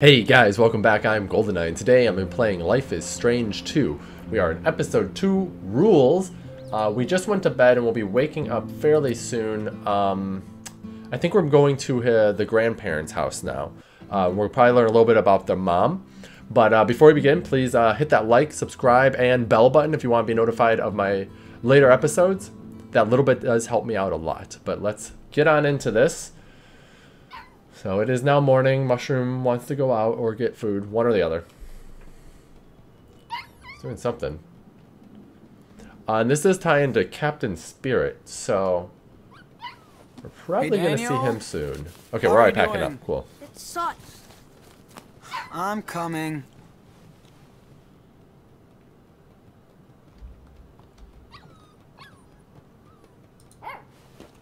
Hey guys, welcome back. I'm GoldenKnite, and today I'm playing Life is Strange 2. We are in episode 2, Rules. We just went to bed and we'll be waking up fairly soon. I think we're going to the grandparents' house now. We'll probably learn a little bit about their mom. But before we begin, please hit that like, subscribe, and bell button if you want to be notified of my later episodes. That little bit does help me out a lot. But let's get on into this. So it is now morning. Mushroom wants to go out or get food. One or the other. It's doing something. And this does tie into Captain Spirit, so we're probably going to see him soon. Okay, we're already packing up. Cool. It sucks. I'm coming.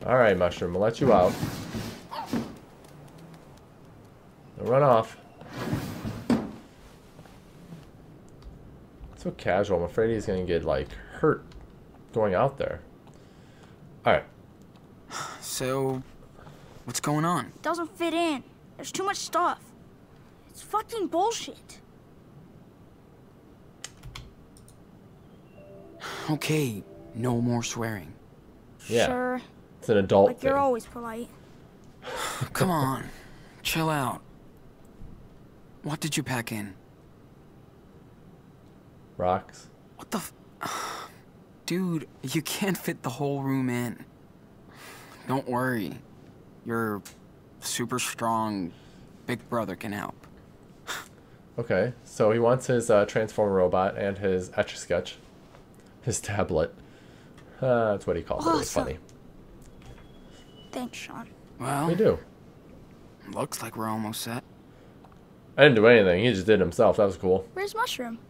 All right, Mushroom. We'll let you out. Run off. So casual. I'm afraid he's gonna get like hurt going out there. All right. So, what's going on? It doesn't fit in. There's too much stuff. It's fucking bullshit. Okay, no more swearing. Yeah. Sure. It's an adult thing. You're always polite. Come on, chill out. What did you pack in? Rocks. What the f... Dude, you can't fit the whole room in. Don't worry. Your super strong big brother can help. Okay, so he wants his Transformer robot and his Etch-a-Sketch. His tablet. That's what he calls it. It was funny. Thanks, Sean. Well, we do. Looks like we're almost set. I didn't do anything. He just did it himself. That was cool. Where's Mushroom?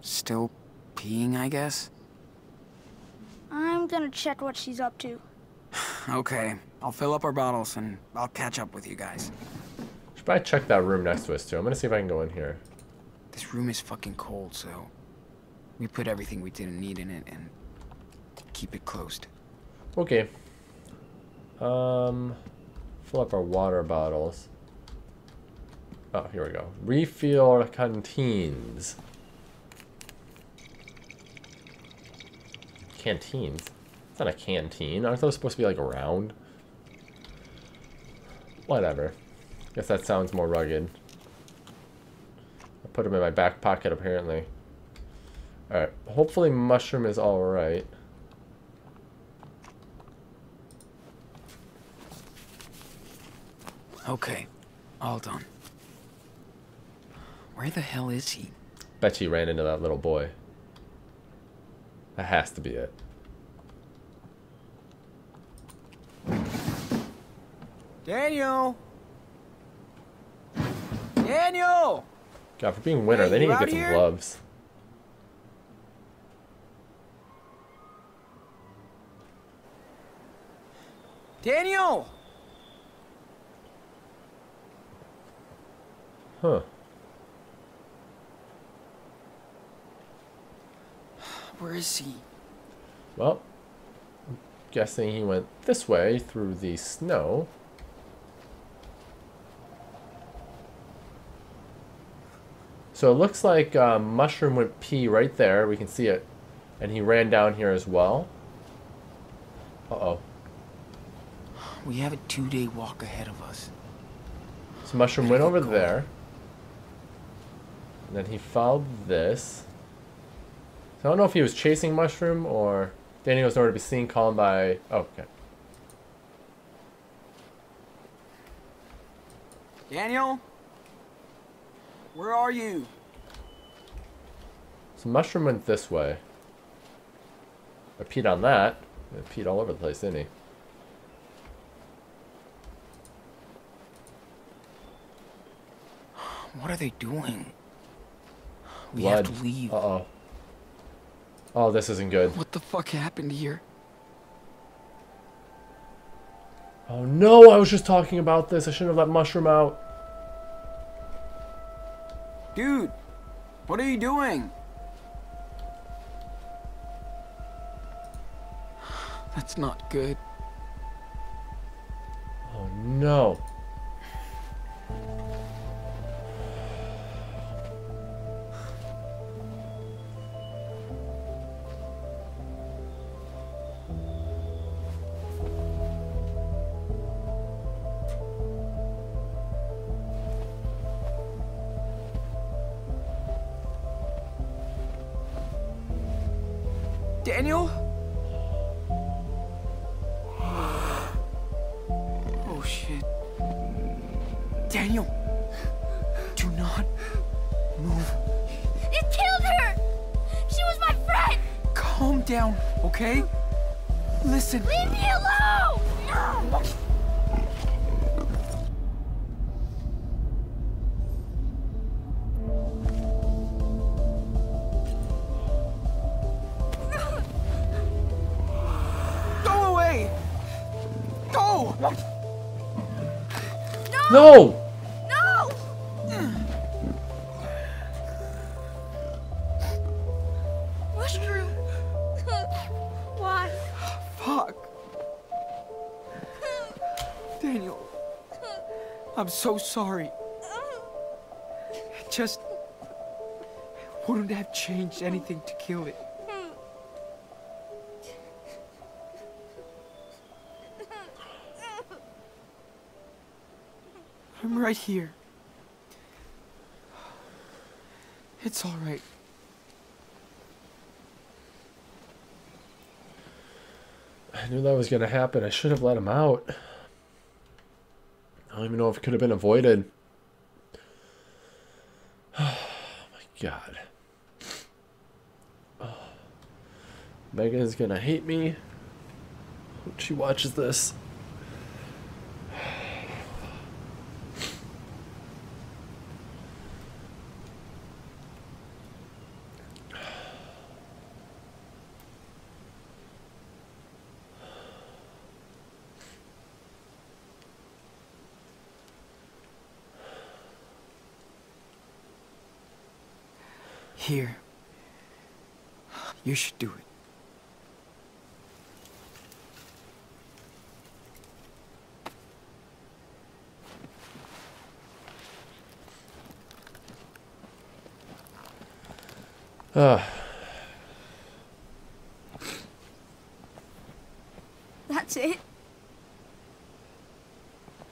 Still peeing, I guess. I'm gonna check what she's up to. Okay. I'll fill up our bottles and I'll catch up with you guys. Should probably check that room next to us, too. I'm gonna see if I can go in here. This room is fucking cold, so we put everything we didn't need in it and keep it closed. Okay. Fill up our water bottles. Oh, here we go. Refill canteens. Canteens? It's not a canteen. Aren't those supposed to be like round? Whatever. Guess that sounds more rugged. I put them in my back pocket apparently. Alright. Hopefully Mushroom is alright. Okay. All done. Where the hell is he? Bet he ran into that little boy. That has to be it. Daniel! Daniel! God, for being winter, they need to get some gloves. Daniel! Huh. Where is he? Well, I'm guessing he went this way through the snow. So it looks like Mushroom went pee right there. We can see it. And he ran down here as well. Uh-oh. We have a 2-day walk ahead of us. So Mushroom went over there. And then he followed this. So I don't know if he was chasing Mushroom or Daniel was nowhere to be seen, calling by... Oh, okay. Daniel? Where are you? So Mushroom went this way. I peed on that. I peed all over the place, didn't he? What are they doing? We have to leave. Uh-oh. Oh, this isn't good. What the fuck happened here? Oh no, I was just talking about this. I shouldn't have let Mushroom out. Dude, what are you doing? That's not good. Oh no. Daniel? Oh, shit. Daniel, do not move. It killed her! She was my friend! Calm down, okay? Listen. Leave me alone! No! No! No! Rush through. Why? Fuck. Daniel. I'm so sorry. It just wouldn't have changed anything to kill it. I'm right here. It's all right. I knew that was going to happen. I should have let him out. I don't even know if it could have been avoided. Oh, my God. Oh. Megan's going to hate me. Hope she watches this. Here. You should do it. That's it.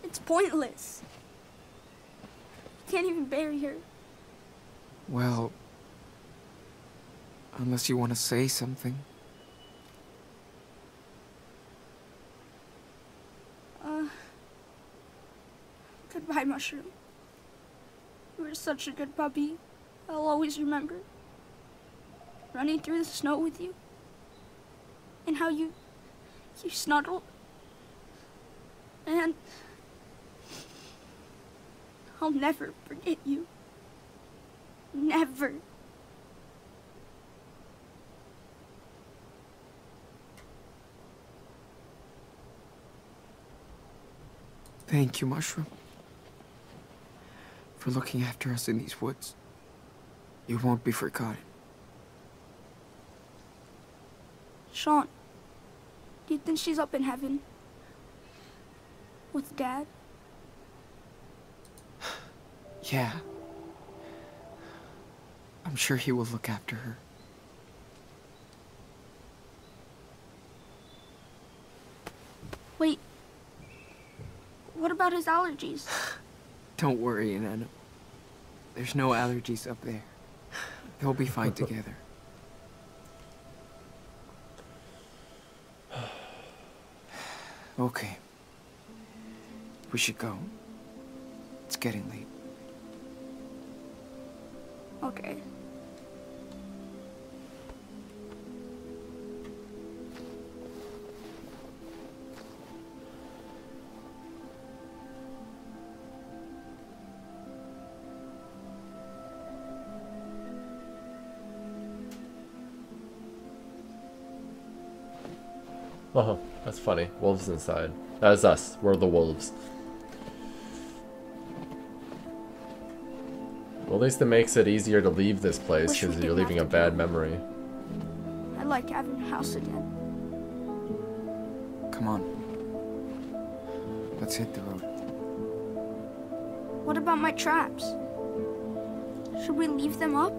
It's pointless. You can't even bury her. Well... unless you want to say something. Goodbye, Mushroom. You were such a good puppy. I'll always remember. Running through the snow with you. And how you snuggled. And... I'll never forget you. Never. Thank you, Mushroom, for looking after us in these woods. You won't be forgotten. Sean, do you think she's up in heaven? With Dad? Yeah. I'm sure he will look after her. Wait. What about his allergies? Don't worry, Inanna. There's no allergies up there. They'll be fine together. Okay. We should go. It's getting late. Okay. Oh, that's funny. Wolves inside. That is us. We're the wolves. Well, at least it makes it easier to leave this place because you're leaving a bad memory. I like having a house again. Come on. Let's hit the road. What about my traps? Should we leave them up?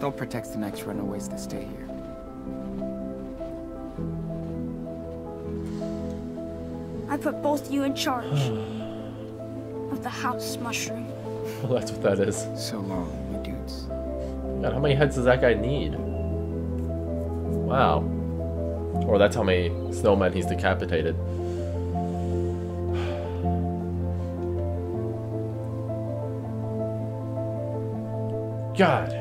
They'll protect the next runaways that stay here. I put both you in charge of the house, Mushroom. Well, that's what that is. So long, my dudes. God, how many heads does that guy need? Wow. Or that's how many snowmen he's decapitated. God.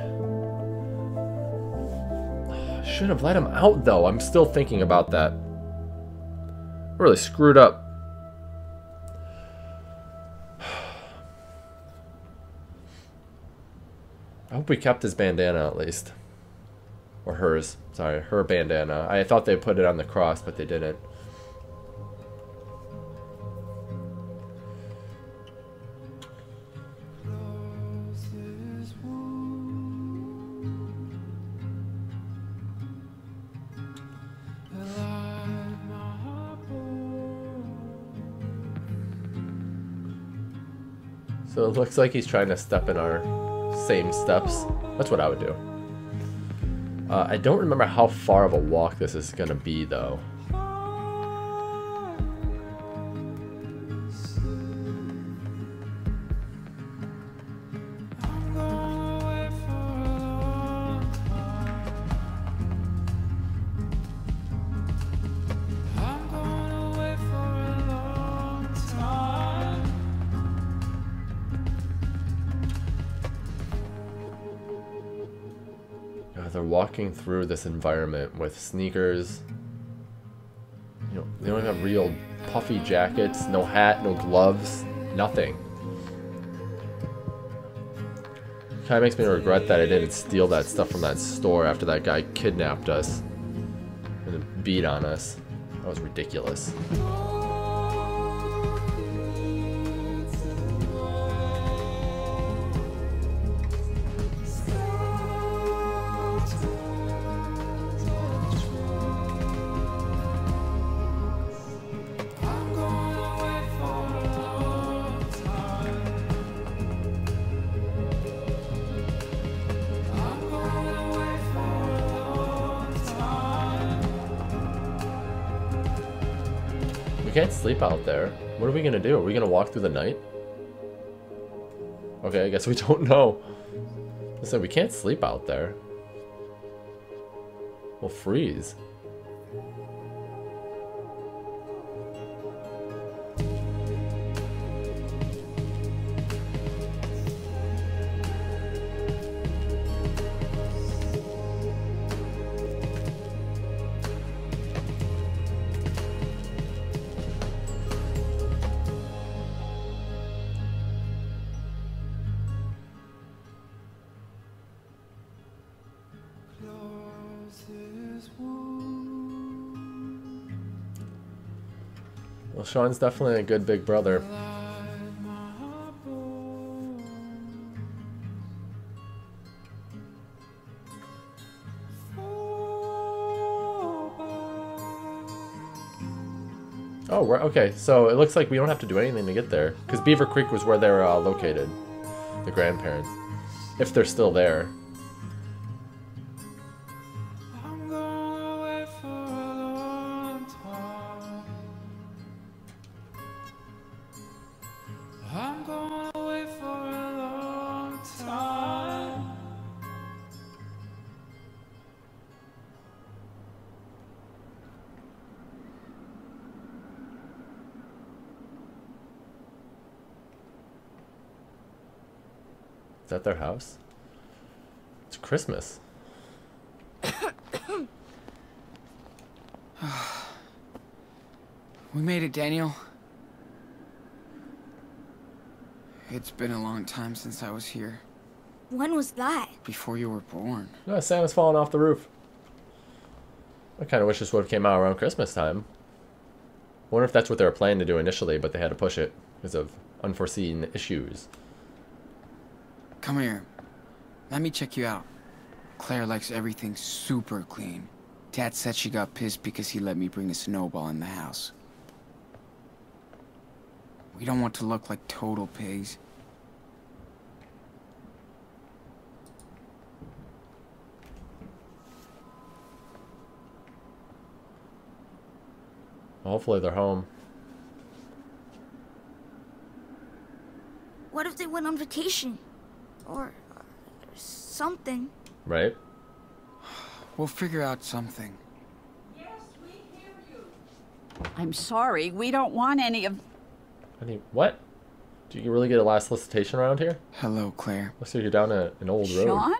Should have let him out, though. I'm still thinking about that. Really screwed up. I hope we kept his bandana at least. Or hers. Sorry, her bandana. I thought they put it on the cross, but they didn't. So it looks like he's trying to step in our same steps. That's what I would do. I don't remember how far of a walk this is gonna be, though. Walking through this environment with sneakers, you know, they don't have real puffy jackets, no hat, no gloves, nothing. Kind of makes me regret that I didn't steal that stuff from that store after that guy kidnapped us and beat on us. That was ridiculous. Sleep out there. What are we gonna do? Are we gonna walk through the night? Okay, I guess we don't know. Listen, we can't sleep out there. We'll freeze. Well, Sean's definitely a good big brother. Oh, we're okay. So it looks like we don't have to do anything to get there, because Beaver Creek was where they were located, the grandparents, if they're still there. Is that their house? It's Christmas. We made it, Daniel. It's been a long time since I was here. When was that? Before you were born. No, Sam was falling off the roof. I kind of wish this would have came out around Christmas time. I wonder if that's what they were planning to do initially, but they had to push it because of unforeseen issues. Come here. Let me check you out. Claire likes everything super clean. Dad said she got pissed because he let me bring a snowball in the house. We don't want to look like total pigs. Hopefully they're home. What if they went on vacation? Or something. Right? We'll figure out something. Yes, we hear you. I'm sorry, we don't want any of... Any what? Do you really get a last solicitation around here? Hello, Claire. Looks like you're down an old Sean? Road. Sean?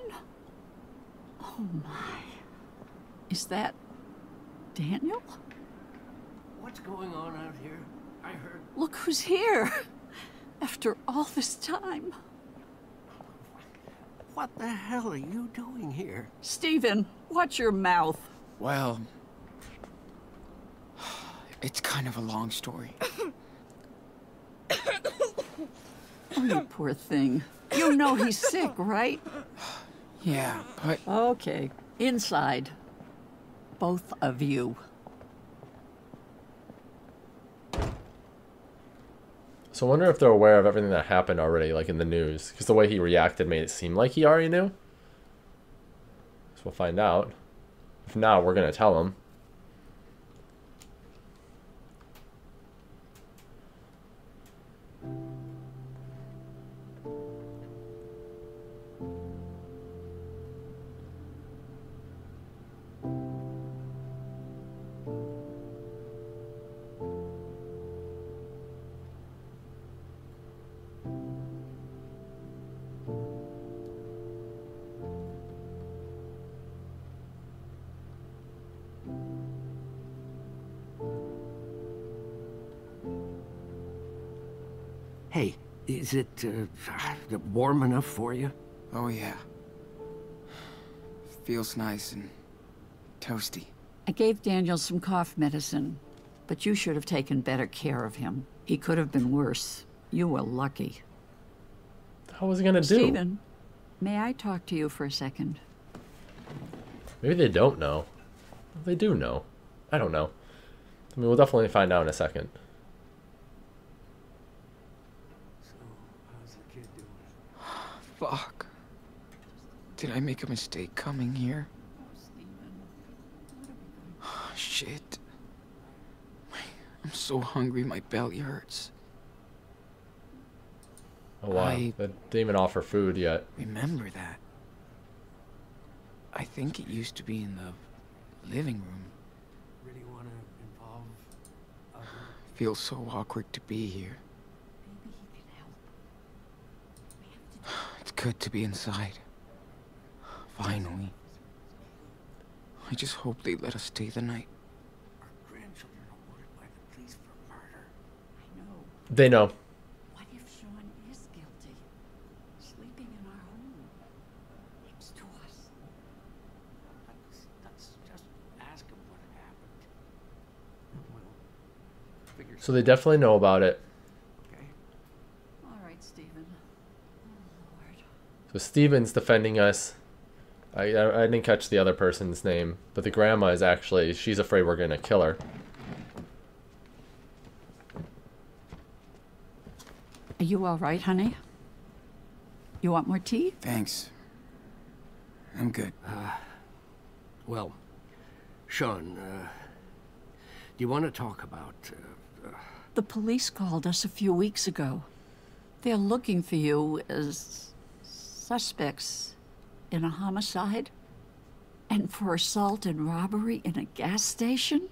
Oh my. Is that... Daniel? What's going on out here? I heard... Look who's here! After all this time. What the hell are you doing here? Stephen, watch your mouth. Well, it's kind of a long story. Oh, you poor thing. You know he's sick, right? Yeah, but... Okay, inside. Both of you. So I wonder if they're aware of everything that happened already, like in the news. Because the way he reacted made it seem like he already knew. So we'll find out. If not, we're going to tell him. Hey, is it warm enough for you? Oh, yeah. Feels nice and toasty. I gave Daniel some cough medicine, but you should have taken better care of him. He could have been worse. You were lucky. How was he gonna do? Stephen, may I talk to you for a second? Maybe they don't know. They do know. I don't know. I mean, we'll definitely find out in a second. Fuck. Did I make a mistake coming here? Oh, shit. I'm so hungry, my belly hurts. Oh, wow. They didn't even offer food yet. Remember that. I think it used to be in the living room. Really want to involve others? Feels so awkward to be here. Good to be inside. Finally. I just hope they let us stay the night. Our grandchildren are ordered by the police for murder. I know. They know. What if Sean is guilty? Sleeping in our home. Next to us. Let's just ask him what happened. We'll figure. So they definitely know about it. So Steven's defending us. I didn't catch the other person's name, but the grandma is actually, she's afraid we're gonna kill her. Are you all right, honey? You want more tea? Thanks. I'm good. Well, Sean, do you want to talk about... The police called us a few weeks ago. They're looking for you as... suspects in a homicide and for assault and robbery in a gas station?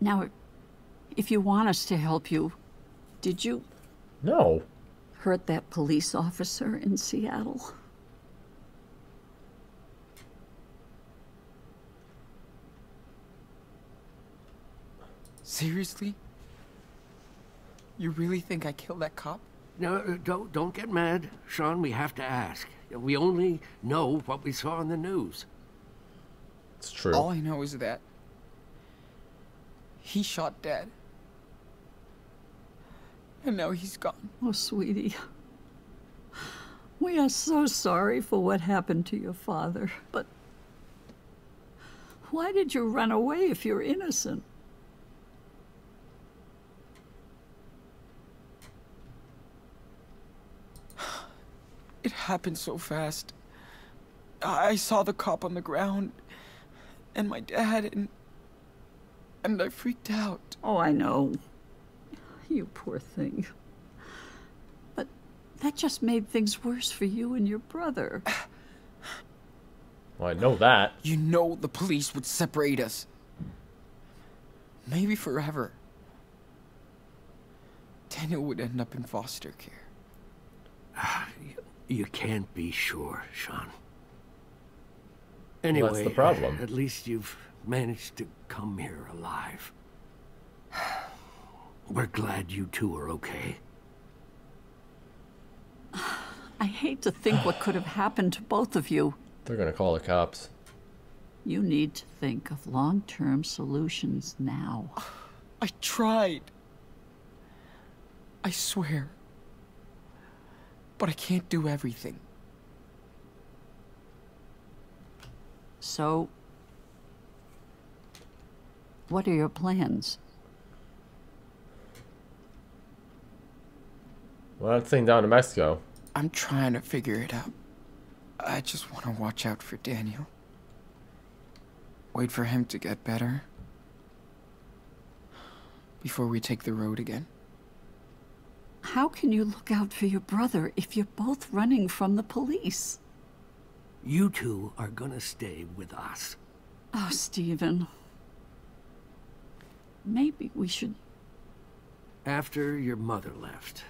Now, if you want us to help you, did you... No. ...hurt that police officer in Seattle? Seriously? You really think I killed that cop? No, don't get mad, Sean. We have to ask. We only know what we saw in the news. It's true. All I know is that he shot Dad, and now he's gone. Oh, sweetie, we are so sorry for what happened to your father. But why did you run away if you're innocent? It happened so fast. I saw the cop on the ground, and my dad, and I freaked out. Oh, I know. You poor thing. But That just made things worse for you and your brother. Well, I know that. You know the police would separate us. Maybe forever. Daniel would end up in foster care. You can't be sure, Sean. Anyway, well, that's the problem. At least you've managed to come here alive. We're glad you two are okay. I hate to think what could have happened to both of you. They're gonna call the cops. You need to think of long-term solutions now. I tried. I swear. But I can't do everything. So, what are your plans? Well, that thing down to Mexico. I'm trying to figure it out. I just want to watch out for Daniel. Wait for him to get better before we take the road again. How can you look out for your brother if you're both running from the police? You two are gonna stay with us. Oh, Stephen. Maybe we should... After your mother left,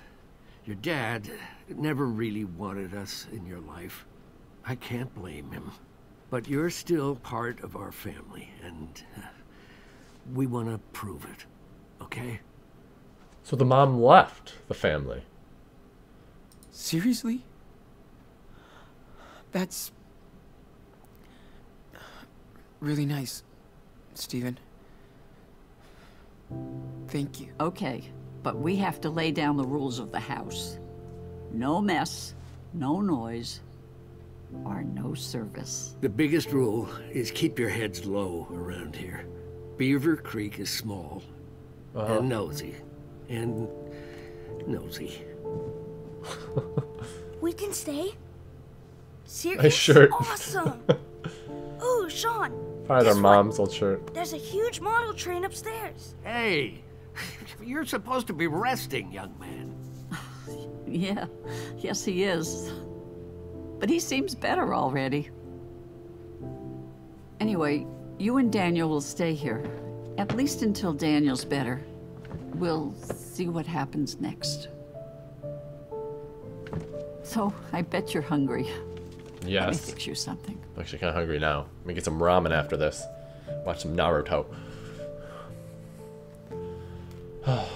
your dad never really wanted us in your life. I can't blame him. But you're still part of our family, and we want to prove it, okay? So the mom left the family. Seriously? That's really nice, Stephen. Thank you. Okay, but we have to lay down the rules of the house. No mess, no noise, or no service. The biggest rule is keep your heads low around here. Beaver Creek is small and nosy. We can stay? Seriously? Shirt. Awesome! Ooh, Sean! Find our mom's old shirt. There's a huge model train upstairs. Hey! You're supposed to be resting, young man. Yeah. Yes, he is. But he seems better already. Anyway, you and Daniel will stay here. At least until Daniel's better. We'll see what happens next. So, I bet you're hungry. Yes. Let me fix you something. I'm actually kind of hungry now. Let me get some ramen after this. Watch some Naruto.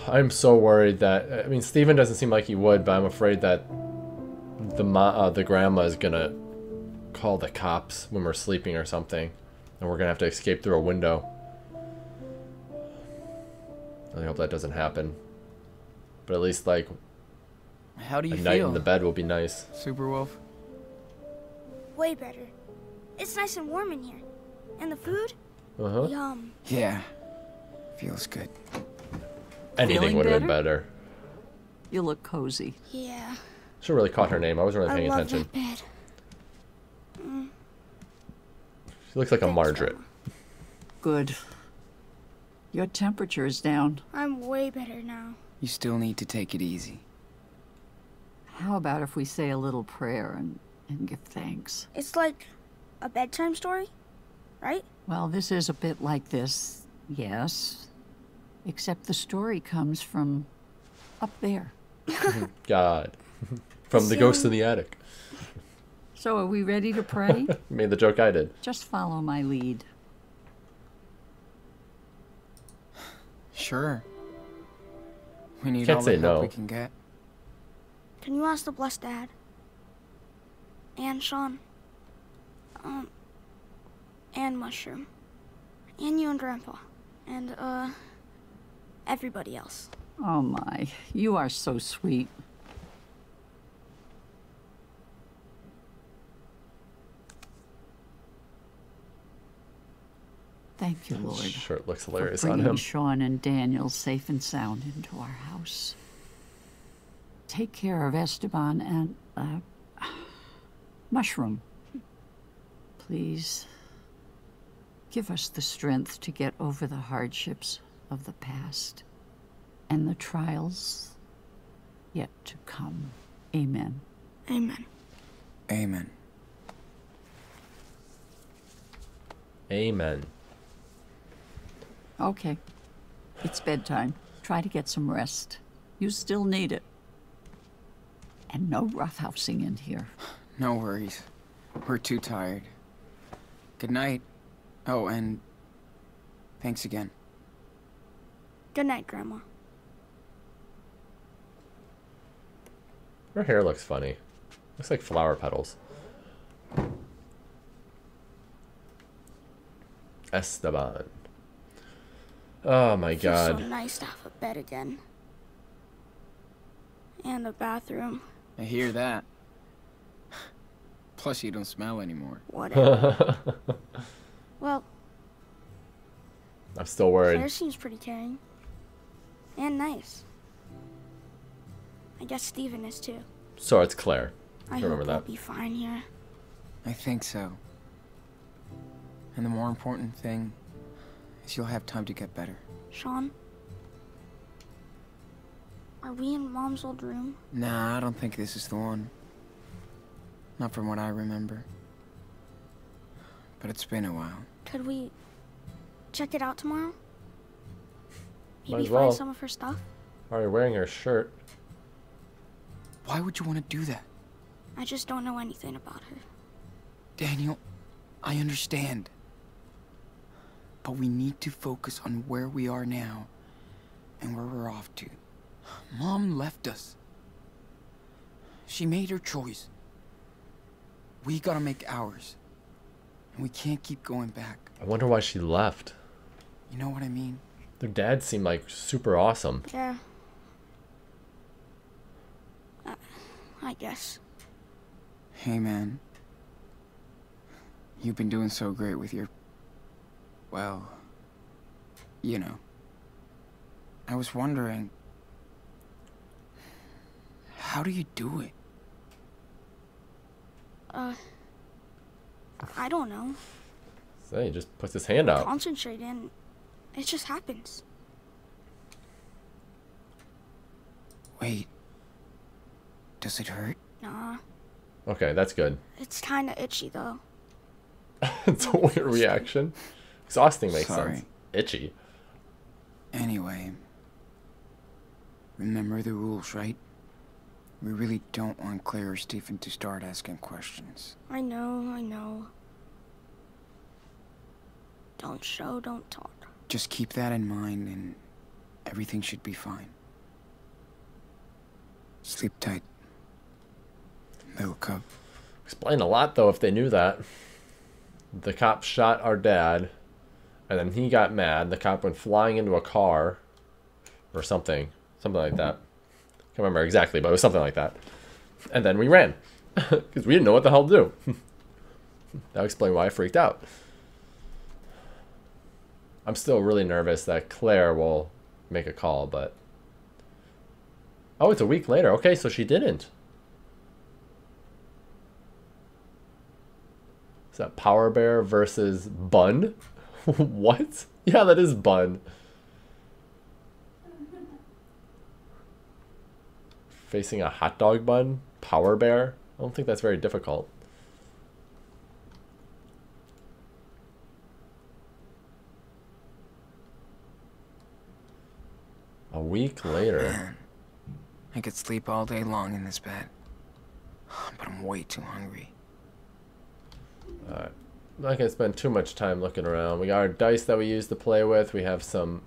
I'm so worried that... I mean, Stephen doesn't seem like he would, but I'm afraid that the grandma is going to call the cops when we're sleeping or something. And we're going to have to escape through a window. I hope that doesn't happen. But at least, like, how do you feel? Night in the bed will be nice. Super Wolf. Way better. It's nice and warm in here. And the food? Yum. Yeah. Feels good. Anything would have been better. You look cozy. Yeah. Should have really caught her name. I wasn't really paying attention. I love that bed. Mm. She looks like a Margaret. Good. Your temperature is down. I'm way better now. You still need to take it easy. How about if we say a little prayer and give thanks? It's like a bedtime story, right? Well, this is a bit like this, yes. Except the story comes from up there. God. From the ghost in the attic. So are we ready to pray? Made the joke I did. Just follow my lead. Sure. We need all the help we can get. Can you ask to bless Dad? And Sean. And Mushroom. And you and Grandpa. And, everybody else. Oh my, you are so sweet. Thank you, Lord. Sure, it looks hilarious on him. For bringing Sean and Daniel safe and sound into our house. Take care of Esteban and Mushroom. Please give us the strength to get over the hardships of the past and the trials yet to come. Amen. Amen. Amen. Amen. Okay. It's bedtime. Try to get some rest. You still need it. And no roughhousing in here. No worries. We're too tired. Good night. Oh, and thanks again. Good night, Grandma. Her hair looks funny. Looks like flower petals. Esteban. Oh my God. It's so nice to have a bed again. And a bathroom. I hear that. Plus you don't smell anymore. Whatever. Well. I'm still worried. Claire seems pretty caring. And nice. I guess Steven is too. So it's Claire. I remember that. I'll be fine here. I think so. And the more important thing is you'll have time to get better. Sean? Are we in Mom's old room? Nah, I don't think this is the one. Not from what I remember. But it's been a while. Could we check it out tomorrow? Maybe find some of her stuff? Already wearing her shirt. Why would you want to do that? I just don't know anything about her. Daniel, I understand. But we need to focus on where we are now and where we're off to. Mom left us. She made her choice. We gotta make ours. And we can't keep going back. I wonder why she left. You know what I mean? Their dad seemed like super awesome. Yeah. I guess. Hey, man. You've been doing so great with your... Well... You know. I was wondering... How do you do it? I don't know. So he just puts his hand out. Concentrate and it just happens. Wait. Does it hurt? Nah. Okay, that's good. It's kind of itchy though. It's a weird reaction. Exhausting makes sense. Itchy. Anyway. Remember the rules, right? We really don't want Claire or Stephen to start asking questions. I know, I know. Don't show, don't talk. Just keep that in mind and everything should be fine. Sleep tight. Little cub. Explain a lot though if they knew that. The cop shot our dad and then he got mad. The cop went flying into a car or something. Something like that. I can't remember exactly, but it was something like that. And then we ran. Because we didn't know what the hell to do. That explained why I freaked out. I'm still really nervous that Claire will make a call, but... Oh, it's a week later. Okay, so she didn't. Is that Power Bear versus Bun? What? Yeah, that is Bun. Facing a hot dog bun? Power Bear? I don't think that's very difficult. A week later. Man. I could sleep all day long in this bed. But I'm way too hungry. Alright. I'm not gonna spend too much time looking around. We got our dice that we used to play with. We have some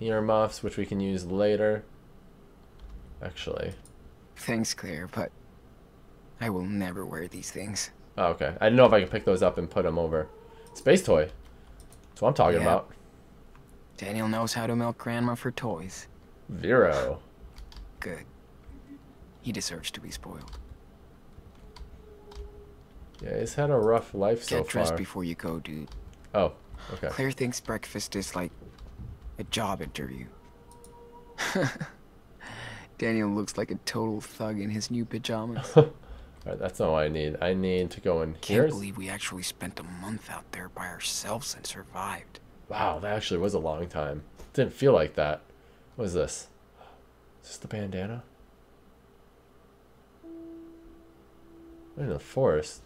earmuffs which we can use later. Actually. Thanks, Claire, but I will never wear these things. Oh, okay. I didn't know if I could pick those up and put them over. Space toy. That's what I'm talking about. Daniel knows how to milk Grandma for toys. Vero. Good. He deserves to be spoiled. Yeah, he's had a rough life so far. Get dressed before you go, dude. Oh, okay. Claire thinks breakfast is like a job interview. Daniel looks like a total thug in his new pajamas. Alright, that's not what I need. I need to go in here. Can't believe we actually spent a month out there by ourselves and survived. Wow, that actually was a long time. Didn't feel like that. What is this? Is this the bandana? We're in the forest.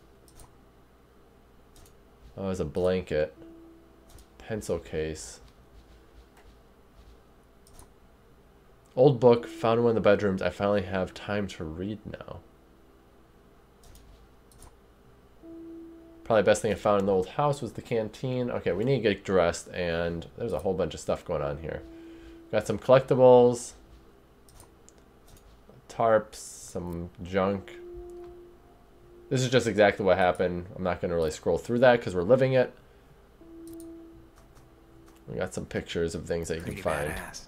Oh, there's a blanket. Pencil case. Old book. Found one in the bedrooms. I finally have time to read now. Probably the best thing I found in the old house was the canteen. Okay, we need to get dressed, and there's a whole bunch of stuff going on here. Got some collectibles. Tarps. Some junk. This is just exactly what happened. I'm not going to really scroll through that because we're living it. We got some pictures of things that you can find. Badass.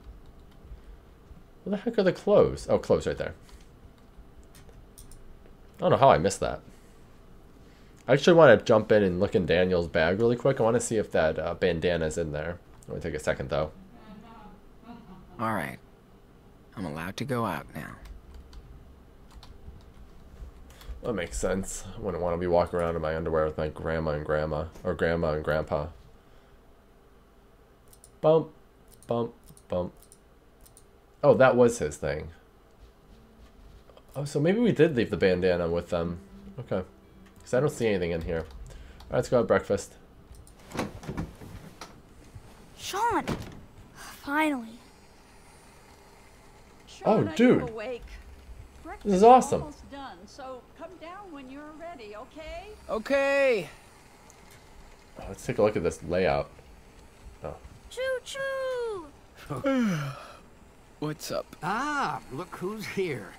Where the heck are the clothes? Oh, clothes right there. I don't know how I missed that. I actually want to jump in and look in Daniel's bag really quick. I want to see if that bandana's in there. It'll take a second, though. All right. I'm allowed to go out now. That makes sense. I wouldn't want to be walking around in my underwear with my grandma and grandpa. Bump, bump, bump. Oh, that was his thing. Oh, so maybe we did leave the bandana with them. Okay. Because I don't see anything in here. All right, let's go have breakfast. Sean! Finally. Sean, oh, dude. This is awesome. Done, so come down when you're ready, okay? Okay. Oh, let's take a look at this layout. Oh. Choo choo. What's up? Ah, look who's here.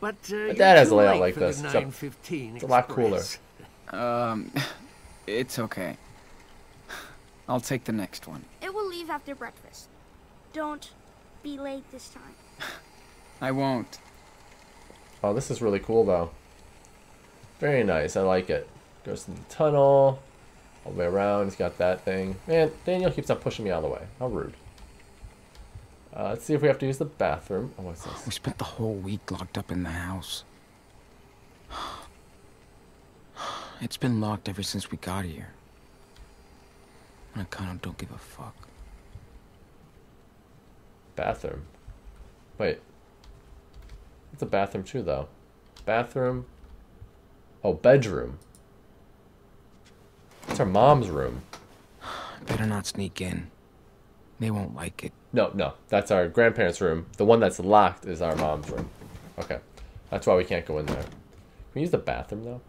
But that has a layout like this. It's a lot cooler. It's okay. I'll take the next one. It will leave after breakfast. Don't be late this time. I won't. Oh, this is really cool, though. Very nice. I like it. Goes to the tunnel. All the way around. He's got that thing. Man, Daniel keeps on pushing me out of the way. How rude. Let's see if we have to use the bathroom. Oh, what's this? We spent the whole week locked up in the house. It's been locked ever since we got here. I kind of don't give a fuck. Bathroom. Wait. It's a bathroom too, though. Bathroom. Oh, bedroom. It's our mom's room. Better not sneak in. They won't like it. No, no. That's our grandparents' room. The one that's locked is our mom's room. Okay. That's why we can't go in there. Can we use the bathroom, though?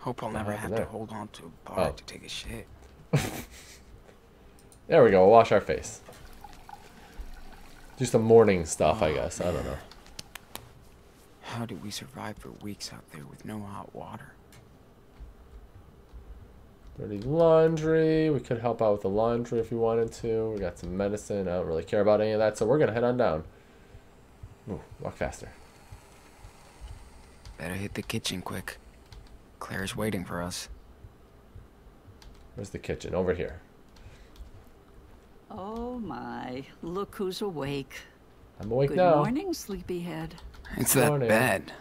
Hope I'll never have to hold on to a bar to take a shit. There we go. We'll wash our face. Do some morning stuff, I guess. I don't know. How did we survive for weeks out there with no hot water? Dirty laundry. We could help out with the laundry if we wanted to. We got some medicine. I don't really care about any of that, so we're going to head on down. Ooh, walk faster. Better hit the kitchen quick. Claire's waiting for us. Where's the kitchen? Over here. Oh my, look who's awake. I'm awake now. Good morning, sleepyhead. It's that bed.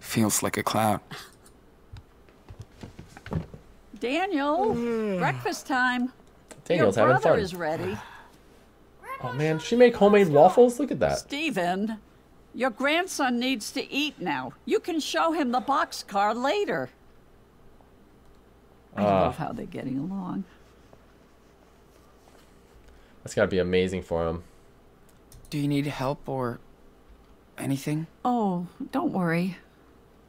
Feels like a cloud. Daniel, breakfast time. Daniel's having fun. Your brother is ready. Oh man, she make homemade waffles? Look at that. Steven, your grandson needs to eat now. You can show him the boxcar later. I love how they're getting along. That's gotta be amazing for him. Do you need help or anything? Oh, don't worry.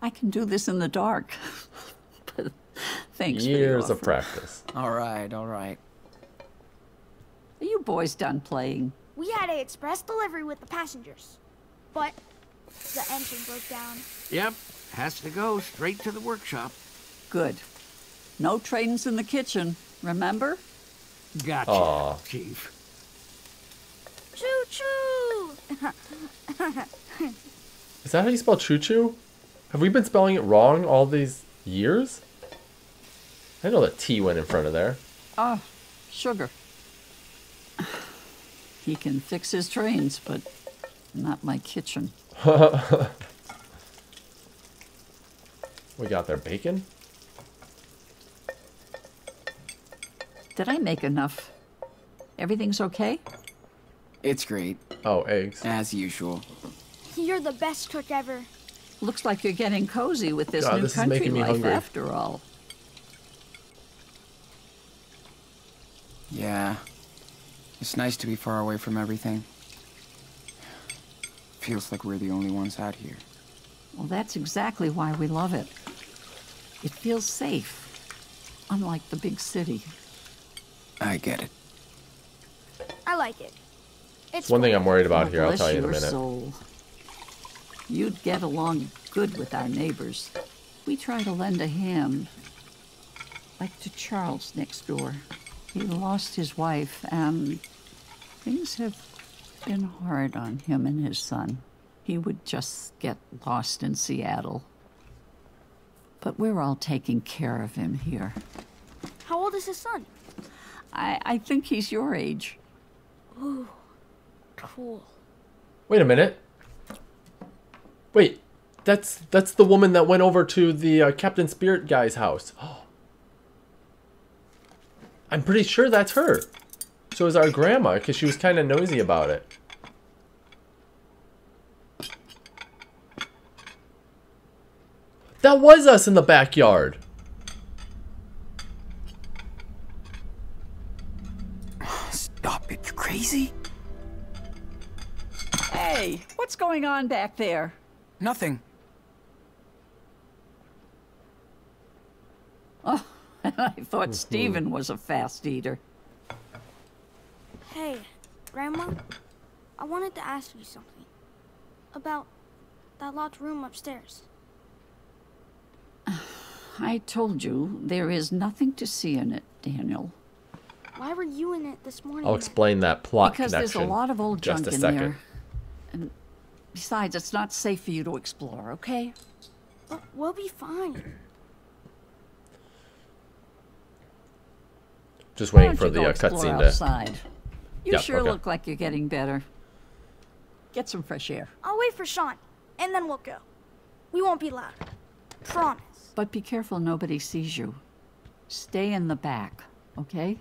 I can do this in the dark. Thanks. Years of practice. All right, all right. Are you boys done playing? We had an express delivery with the passengers, but the engine broke down. Yep, has to go straight to the workshop. Good. No trains in the kitchen, remember? Gotcha, Chief. Choo-choo! Is that how you spell choo-choo? Have we been spelling it wrong all these years? I know that T went in front of there. Oh, sugar. He can fix his trains, but not my kitchen. We got their bacon? Did I make enough? Everything's okay? It's great. Oh, eggs. As usual. You're the best cook ever. Looks like you're getting cozy with this new country life after all. Yeah. It's nice to be far away from everything. Feels like we're the only ones out here. Well, that's exactly why we love it. It feels safe. Unlike the big city. I get it. I like it. It's one thing I'm worried about here, I'll tell you in a minute. Soul. You'd get along good with our neighbors. We try to lend a hand. Like to Charles next door. He lost his wife, and things have been hard on him and his son. He would just get lost in Seattle. But we're all taking care of him here. How old is his son? I think he's your age. Ooh, cool. Wait a minute. Wait, that's the woman that went over to the Captain Spirit guy's house. Oh. I'm pretty sure that's her. So is our grandma, because she was kind of nosy about it. That was us in the backyard. Stop it, you crazy? Hey, what's going on back there? Nothing. Oh, I thought Steven was a fast eater. Hey, Grandma, I wanted to ask you something about that locked room upstairs. I told you, there is nothing to see in it, Daniel. Why were you in it this morning? I'll explain that plot connection. Because there's a lot of old junk in there. And besides, it's not safe for you to explore, okay? But we'll be fine. Just waiting for the cutscene to... You sure look like you're getting better. Get some fresh air. I'll wait for Sean, and then we'll go. We won't be loud. Promise. But be careful nobody sees you. Stay in the back, okay?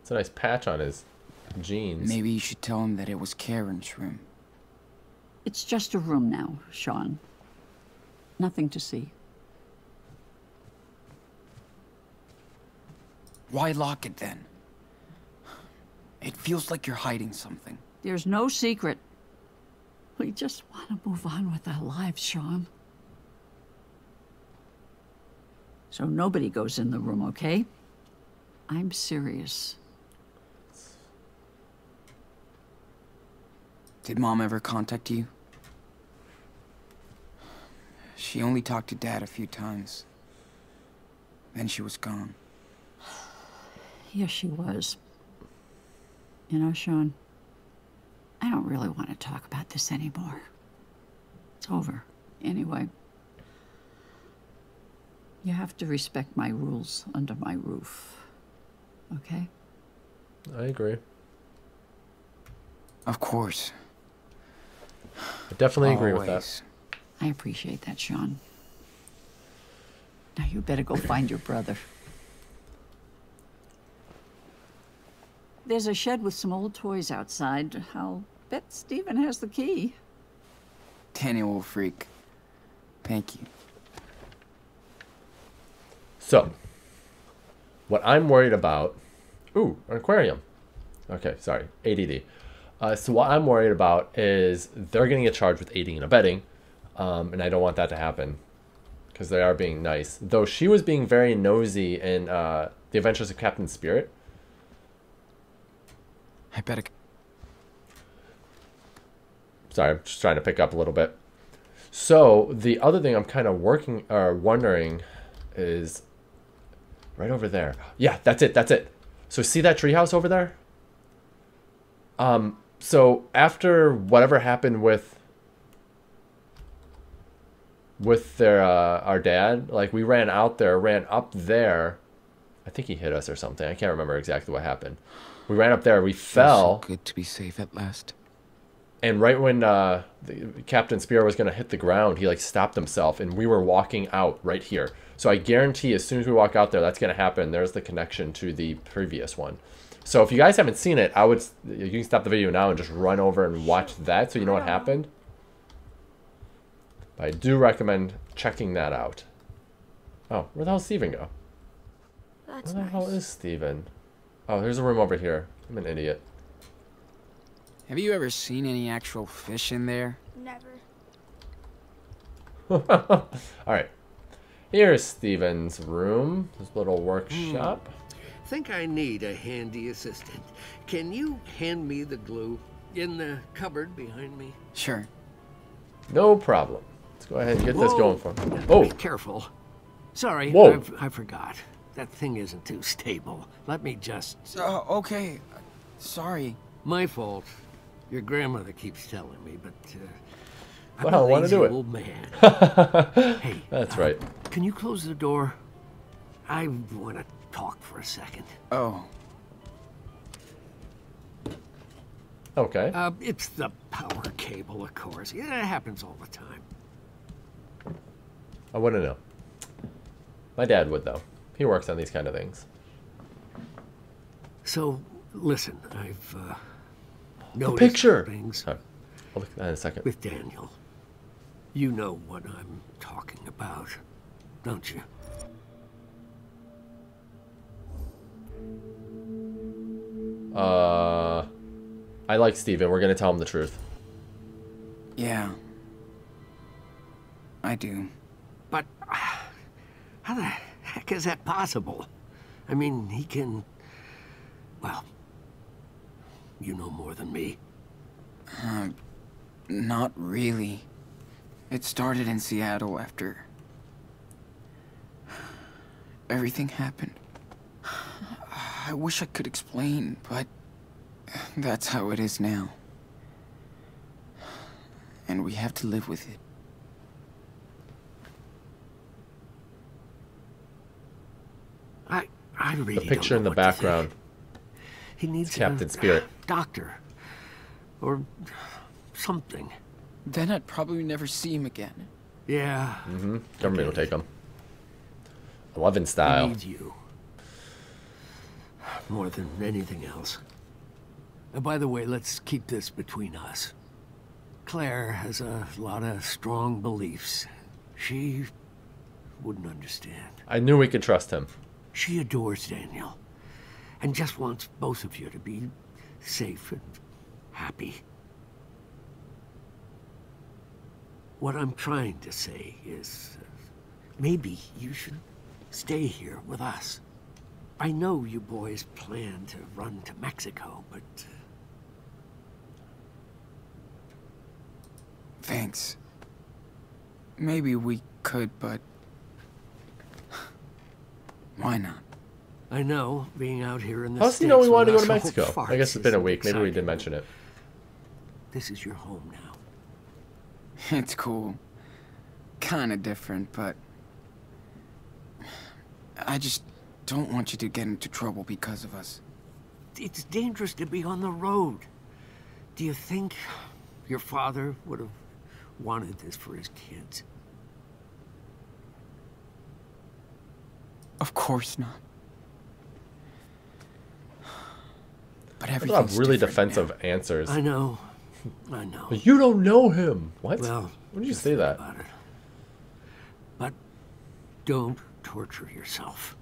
It's a nice patch on his jeans. Maybe you should tell him that it was Karen's room. It's just a room now, Sean. Nothing to see. Why lock it then? It feels like you're hiding something. There's no secret. We just want to move on with our lives, Sean. So nobody goes in the room, okay? I'm serious. Did Mom ever contact you? She only talked to Dad a few times. Then she was gone. Yes, she was. You know, Sean, I don't really want to talk about this anymore. It's over. Anyway, you have to respect my rules under my roof. Okay? I agree. Of course. I definitely agree with that. I appreciate that, Sean. Now you better go find your brother. There's a shed with some old toys outside. I'll bet Steven has the key. Daniel will freak. Thank you. So, what I'm worried about... Ooh, an aquarium. Okay, sorry. ADD. So what I'm worried about is they're getting a charge with aiding and abetting. And I don't want that to happen. Because they are being nice. Though she was being very nosy in The Adventures of Captain Spirit. I better... Sorry, I'm just trying to pick up a little bit. So, the other thing I'm kind of wondering is... Right over there. Yeah, that's it, that's it. So, see that treehouse over there? So, after whatever happened with... our dad, like, we ran out there, ran up there. I think he hit us or something. I can't remember exactly what happened. We ran up there, we fell. Feels so good to be safe at last. And right when Captain Spirit was going to hit the ground, he like stopped himself, and we were walking out right here. So I guarantee as soon as we walk out there, that's going to happen. There's the connection to the previous one. So if you guys haven't seen it, you can stop the video now and just run over and watch that so you know what happened. But I do recommend checking that out. Oh, where the hell did Steven go? That's where the hell is Steven? Oh, there's a room over here. I'm an idiot. Have you ever seen any actual fish in there? Never. All right. Here's Steven's room, his little workshop. I think I need a handy assistant. Can you hand me the glue in the cupboard behind me? Sure. No problem. Let's go ahead and get this going for me. Oh. Be careful. Sorry, I forgot. That thing isn't too stable. Let me just... okay. Sorry. My fault. Your grandmother keeps telling me, but I'm a lazy old man. Hey, that's right. Can you close the door? I want to talk for a second. Oh. Okay. It's the power cable, of course. Yeah, it happens all the time. I wouldn't know. My dad would, though. He works on these kind of things. So, listen, I've noticed things. Right. I'll look at that in a second. With Daniel. You know what I'm talking about, don't you? I like Steven. We're going to tell him the truth. Yeah. I do. But how the heck is that possible? I mean, he can... Well... You know more than me. Not really. It started in Seattle after... everything happened. I wish I could explain, but... that's how it is now. And we have to live with it. I really don't know what to think. The picture in the background. He needs Captain Spirit. Doctor. Or something. Then I'd probably never see him again. Yeah. Mm-hmm. Government will take him. Eleven style. I need you. More than anything else. And by the way, let's keep this between us. Claire has a lot of strong beliefs. She wouldn't understand. I knew we could trust him. She adores Daniel. And just wants both of you to be safe and happy. What I'm trying to say is, maybe you should stay here with us. I know you boys plan to run to Mexico, but... Thanks. Maybe we could, but... Why not? I know, being out here in the States... How do you know we wanted to go to Mexico? I guess it's been a week. Maybe we did mention it. This is your home now. It's cool. Kind of different, but... I just don't want you to get into trouble because of us. It's dangerous to be on the road. Do you think your father would have wanted this for his kids? Of course not. But everything's really defensive now. Answers. I know. I know. But you don't know him. What? Well, when did you say that? About it. But don't torture yourself.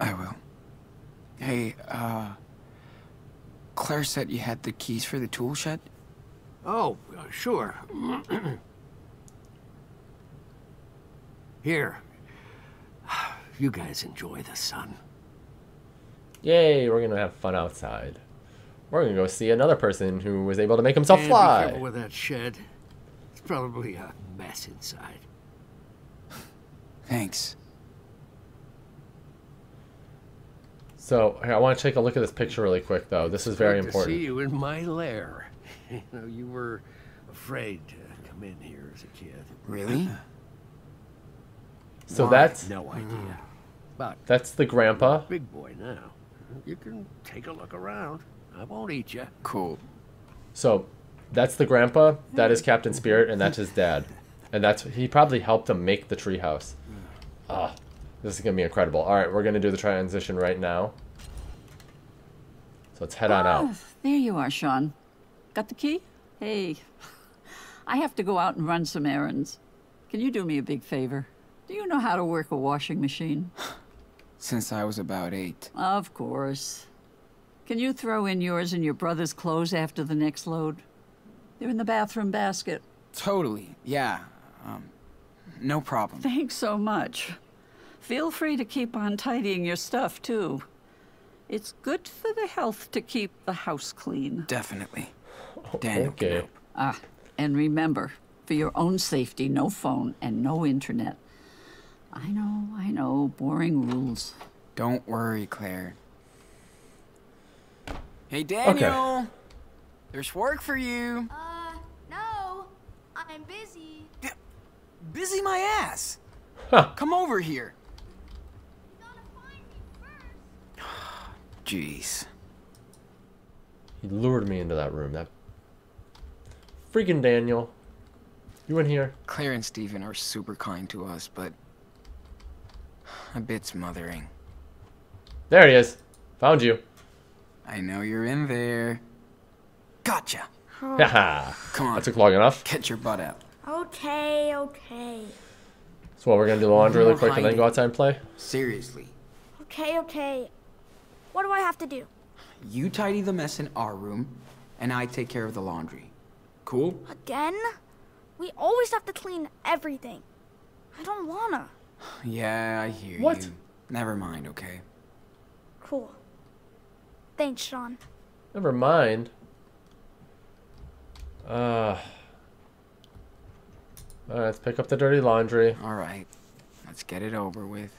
I will. Hey, Claire said you had the keys for the tool shed? Oh, sure. Here. You guys enjoy the sun. Yay, we're going to have fun outside. We're going to go see another person who was able to make himself fly. Be careful with that shed. It's probably a mess inside. Thanks. So, I want to take a look at this picture really quick, though. This is very important. To see you in my lair. You know, you were afraid to come in here as a kid. Really? So why? That's... No idea. But that's the grandpa. Big boy now. You can take a look around. I won't eat you. Cool. So that's the grandpa, that is Captain Spirit, and that's his dad. And that's, he probably helped him make the treehouse. Ah, this is going to be incredible. All right, we're going to do the transition right now. So let's head on out. There you are, Sean. Got the key? Hey, I have to go out and run some errands. Can you do me a big favor? Do you know how to work a washing machine? Since I was about 8. Of course. Can you throw in yours and your brother's clothes after the next load? They're in the bathroom basket. Totally, yeah. No problem. Thanks so much. Feel free to keep on tidying your stuff, too. It's good for the health to keep the house clean. Definitely. Daniel, okay. And remember, for your own safety, no phone and no internet. I know, boring rules. Don't worry, Claire. Hey, Daniel! Okay. There's work for you. No. I'm busy. Busy my ass! Huh. Come over here. You gotta find me first. Jeez. He lured me into that room. That freaking Daniel. You in here? Claire and Stephen are super kind to us, but a bit's mothering. There he is. Found you. I know you're in there. Gotcha. Haha. Come on. That took long enough. Get your butt out. Okay, okay. So what, we're gonna do the laundry really quick and then go outside and play? Seriously. Okay, okay. What do I have to do? You tidy the mess in our room, and I take care of the laundry. Cool? Again? We always have to clean everything. I don't wanna. Yeah, I hear you. Never mind, okay? Cool. Thanks, Sean. Never mind. All right, let's pick up the dirty laundry. All right, let's get it over with.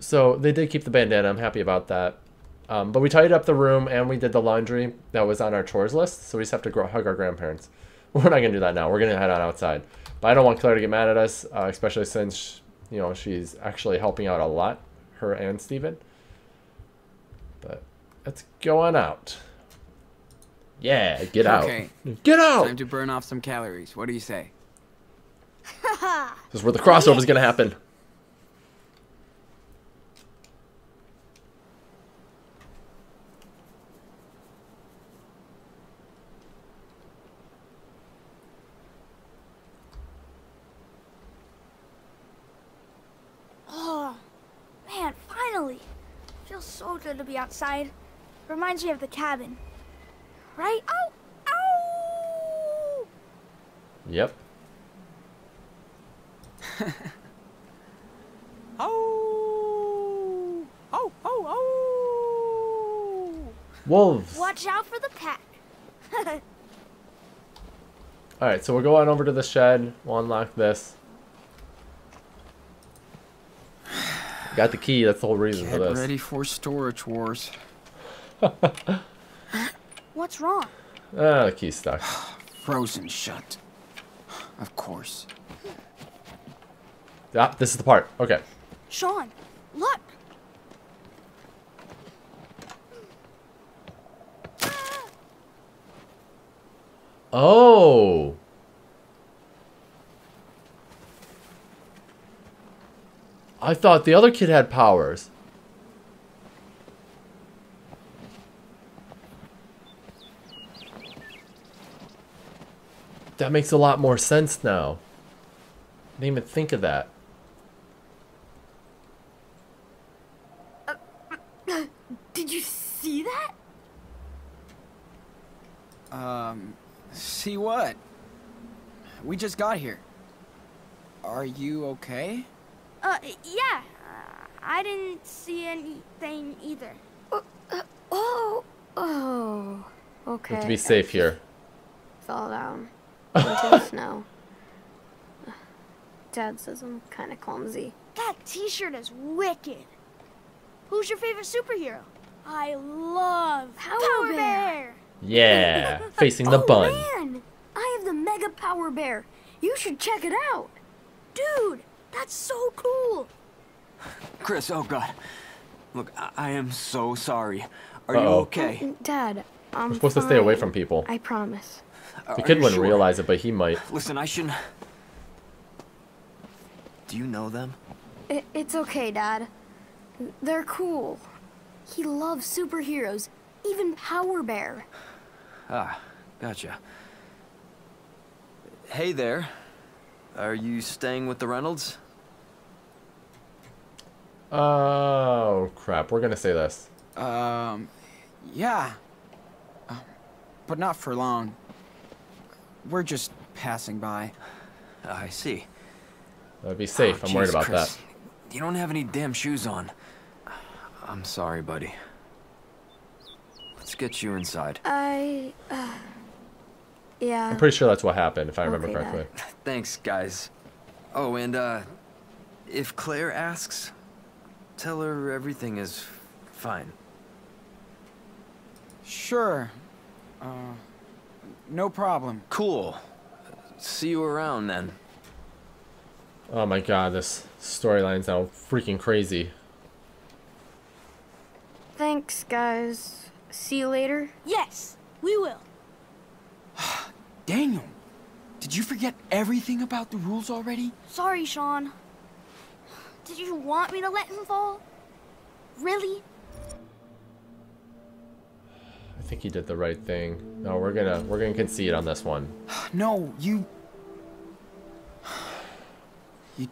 So they did keep the bandana. I'm happy about that. But we tidied up the room and we did the laundry that was on our chores list. So we just have to hug our grandparents. We're not gonna do that now. We're gonna head on outside. But I don't want Claire to get mad at us, especially since you know she's actually helping out a lot, her and Steven. But let's go on out. Yeah, get out. Okay. Get out! Time to burn off some calories. What do you say? This is where the crossover is going to happen. Oh, man, finally. Feels so good to be outside. Reminds me of the cabin. Right? Ow! Ow! Yep. Oh! Oh! Oh! Oh! Wolves! Watch out for the pack. All right, so we'll go on over to the shed. We'll unlock this. Got the key. That's the whole reason for this. Get ready for storage wars. What's wrong? Ah, the key's stuck. Frozen shut. Of course. Ah, this is the part. Okay. Sean, look! Oh! I thought the other kid had powers. That makes a lot more sense now. I didn't even think of that. Did you see that? See what? We just got here. Are you okay? Yeah. I didn't see anything either. Oh. Okay. We have to be safe here. Fall down. Into the snow. Dad says I'm kind of clumsy. That t-shirt is wicked. Who's your favorite superhero? I love Power Bear. Yeah, facing the bun. Oh man, I have the Mega Power Bear. You should check it out. Dude, that's so cool. Chris, oh god. Look, I am so sorry. Are you okay? Dad, We're supposed to stay away from people. I promise. The kid wouldn't realize it, but he might. Listen, I shouldn't... Do you know them? It's okay, Dad. They're cool. He loves superheroes, even Power Bear. Ah, gotcha. Hey there. Are you staying with the Reynolds? Oh, crap. We're gonna say this. Yeah. But not for long. We're just passing by. I see. That'd be safe. I'm worried about that. You don't have any damn shoes on. I'm sorry, buddy. Let's get you inside. Yeah. I'm pretty sure that's what happened, if I remember correctly. Thanks, guys. Oh, and if Claire asks, tell her everything is fine. Sure. No problem. Cool. See you around then. Oh my god, this storyline's now freaking crazy. Thanks, guys. See you later? Yes, we will. Daniel, did you forget everything about the rules already? Sorry, Sean. Did you want me to let him fall? Really? I think he did the right thing. No, we're gonna concede on this one. No, you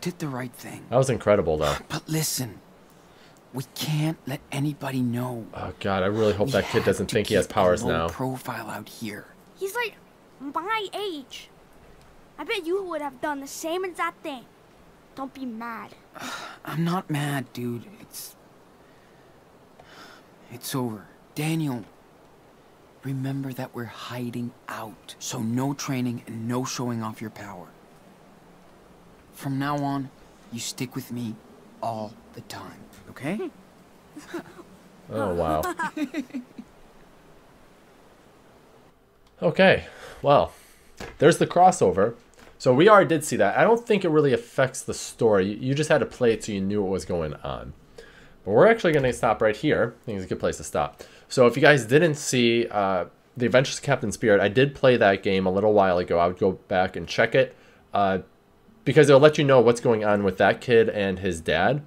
did the right thing. That was incredible, though. But listen, we can't let anybody know. Oh god, I really hope that kid doesn't think he has powers now. Profile out here. He's like my age. I bet you would have done the same exact thing. Don't be mad. I'm not mad, dude. It's over. Daniel, remember that we're hiding out. So no training and no showing off your power. From now on, you stick with me all the time, okay? Oh, wow. Okay, well, there's the crossover. So we already did see that. I don't think it really affects the story. You just had to play it so you knew what was going on. But we're actually going to stop right here. I think it's a good place to stop. So if you guys didn't see The Adventures of Captain Spirit, I did play that game a little while ago. I would go back and check it. Because it'll let you know what's going on with that kid and his dad.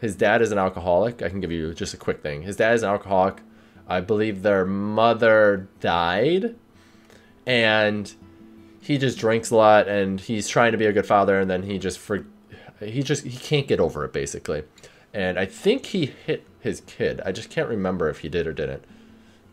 His dad is an alcoholic. I can give you just a quick thing. His dad is an alcoholic. I believe their mother died. And he just drinks a lot. And he's trying to be a good father. And then he can't get over it, basically. And I think he hit his kid. I just can't remember if he did or didn't.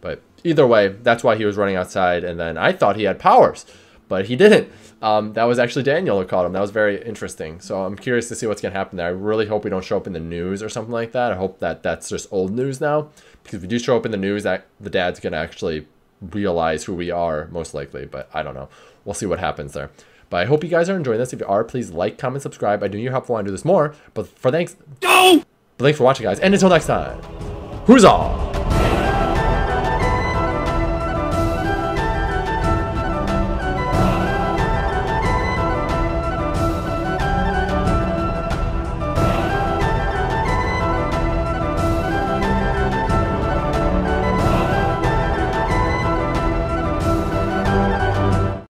But either way, that's why he was running outside. And then I thought he had powers. But he didn't. That was actually Daniel who caught him. That was very interesting. So I'm curious to see what's going to happen there. I really hope we don't show up in the news or something like that. I hope that that's just old news now. Because if we do show up in the news, that the dad's going to actually realize who we are, most likely. But I don't know. We'll see what happens there. But I hope you guys are enjoying this. If you are, please like, comment, subscribe. I know you're helpful. I do this more. But thanks for watching, guys. And until next time, who's on?